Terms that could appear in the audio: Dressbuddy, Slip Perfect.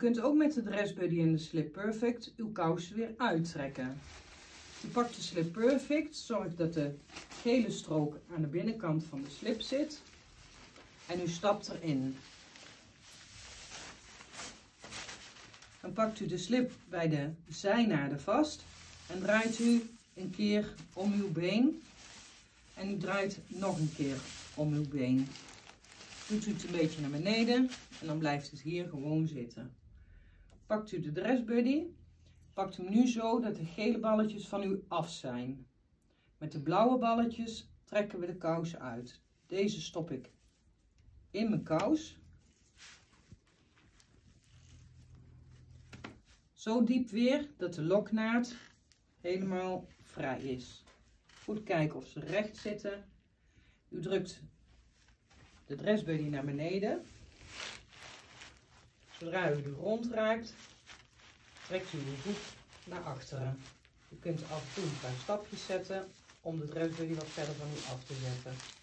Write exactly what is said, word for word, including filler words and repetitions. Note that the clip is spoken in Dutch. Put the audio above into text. kunt ook met de Dressbuddy en de Slip Perfect uw kousen weer uittrekken. Je pakt de Slip Perfect, zorg dat de gele strook aan de binnenkant van de slip zit en u stapt erin. Dan pakt u de slip bij de zijnaden vast en draait u een keer om uw been en u draait nog een keer om uw been. Doet u het een beetje naar beneden en dan blijft het hier gewoon zitten. Pakt u de Dressbuddy, pakt hem nu zo dat de gele balletjes van u af zijn. Met de blauwe balletjes trekken we de kousen uit. Deze stop ik in mijn kous. Zo diep weer dat de loknaad helemaal vrij is. Goed kijken of ze recht zitten. U drukt de Dressbuddy naar beneden. Zodra u de grond raakt, trekt u uw voet naar achteren. U kunt af en toe een paar stapjes zetten om de Dressbuddy wat verder van u af te zetten.